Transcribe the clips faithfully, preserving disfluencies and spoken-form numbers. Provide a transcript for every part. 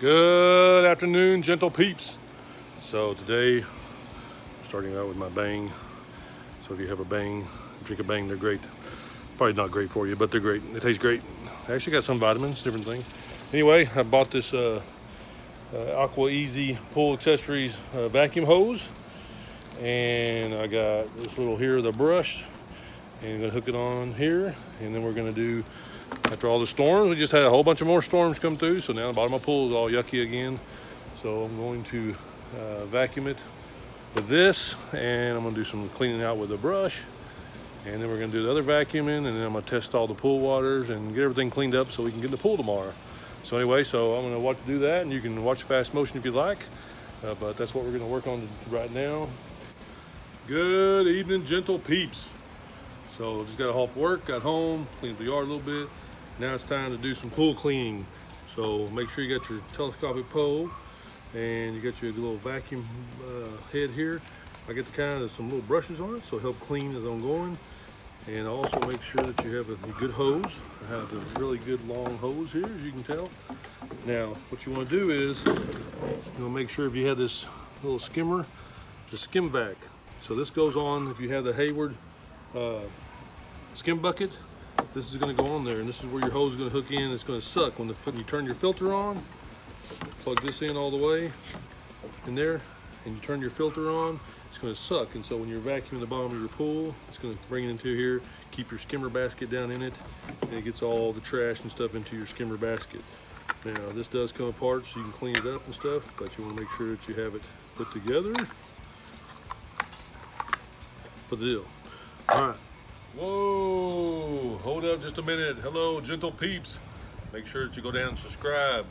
Good afternoon, gentle peeps. So today, starting out with my Bang. So if you have a Bang, drink a Bang, they're great. Probably not great for you, but they're great. They taste great. They actually got some vitamins, different thing. Anyway, I bought this uh, uh, Aqua Easy Pool Accessories uh, vacuum hose. And I got this little here, the brush. And I'm gonna hook it on here. And then we're gonna do, after all the storms, we just had a whole bunch of more storms come through. So now the bottom of my pool is all yucky again. So I'm going to uh, vacuum it with this, and I'm gonna do some cleaning out with a brush. And then we're gonna do the other vacuuming, and then I'm gonna test all the pool waters and get everything cleaned up so we can get in the pool tomorrow. So anyway, so I'm gonna watch do that, and you can watch fast motion if you like, uh, but that's what we're gonna work on right now. Good evening, gentle peeps. So just got off work, got home, cleaned the yard a little bit. Now it's time to do some pool cleaning. So make sure you got your telescopic pole and you got your little vacuum uh, head here. I got kind of some little brushes on it, so help clean as I'm going. And also make sure that you have a, a good hose. I have a really good long hose here, as you can tell. Now, what you want to do is, you know, make sure if you have this little skimmer, the skim vac. So this goes on if you have the Hayward uh, skim bucket. This is going to go on there, and this is where your hose is going to hook in. It's going to suck when the when you turn your filter on. Plug this in all the way in there, and you turn your filter on. It's going to suck, and so when you're vacuuming the bottom of your pool, it's going to bring it into here. Keep your skimmer basket down in it, and it gets all the trash and stuff into your skimmer basket. Now this does come apart, so you can clean it up and stuff, but you want to make sure that you have it put together for the deal. All right. Whoa, hold up just a minute. Hello, gentle peeps. Make sure that you go down and subscribe.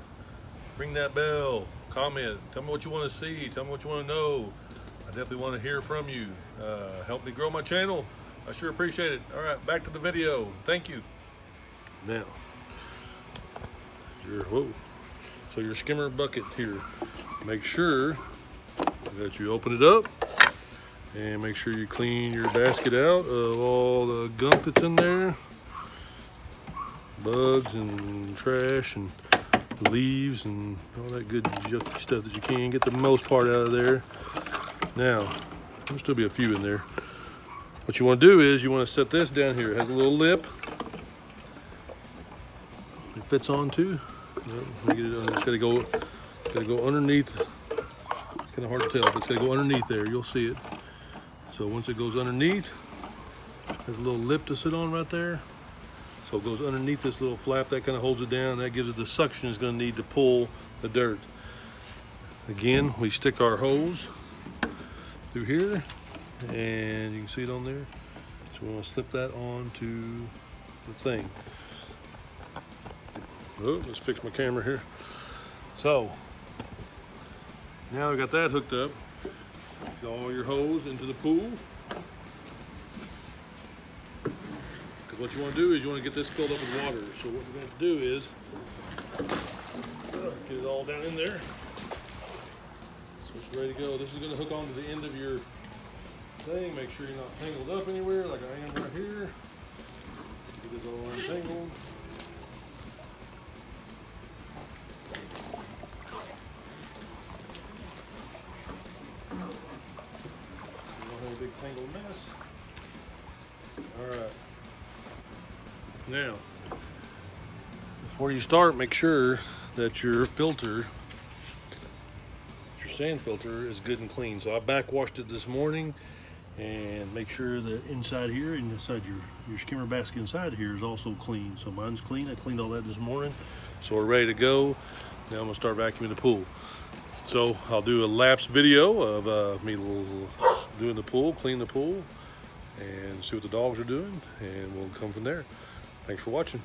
Ring that bell, comment. Tell me what you want to see. Tell me what you want to know. I definitely want to hear from you. Uh, help me grow my channel. I sure appreciate it. All right, back to the video. Thank you. Now, your, whoa. So your skimmer bucket here. Make sure that you open it up. And make sure you clean your basket out of all the gunk that's in there. Bugs and trash and leaves and all that good yucky stuff that you can. Get the most part out of there. Now, there'll still be a few in there. What you want to do is you want to set this down here. It has a little lip. It fits on too. Nope, let me get it on. It's got to go, got to go underneath. It's kind of hard to tell, but it's got to go underneath there. You'll see it. So once it goes underneath, there's a little lip to sit on right there. So it goes underneath this little flap, that kind of holds it down. That gives it the suction it's gonna need to pull the dirt. Again, we stick our hose through here and you can see it on there. So we're gonna slip that onto the thing. Oh, let's fix my camera here. So now we got that hooked up. All your hose into the pool. Because what you want to do is you want to get this filled up with water. So what we're going to do is get it all down in there. So it's ready to go. This is going to hook onto the end of your thing. Make sure you're not tangled up anywhere, like I am right here. Get this all untangled. Big tangled mess. All right. Now, before you start, make sure that your filter, your sand filter, is good and clean. So I backwashed it this morning, and make sure that inside here, and inside your your skimmer basket inside here is also clean. So mine's clean. I cleaned all that this morning, so we're ready to go. Now I'm gonna start vacuuming the pool. So I'll do a lapse video of uh, me doing the pool, clean the pool, and see what the dogs are doing, and we'll come from there. Thanks for watching.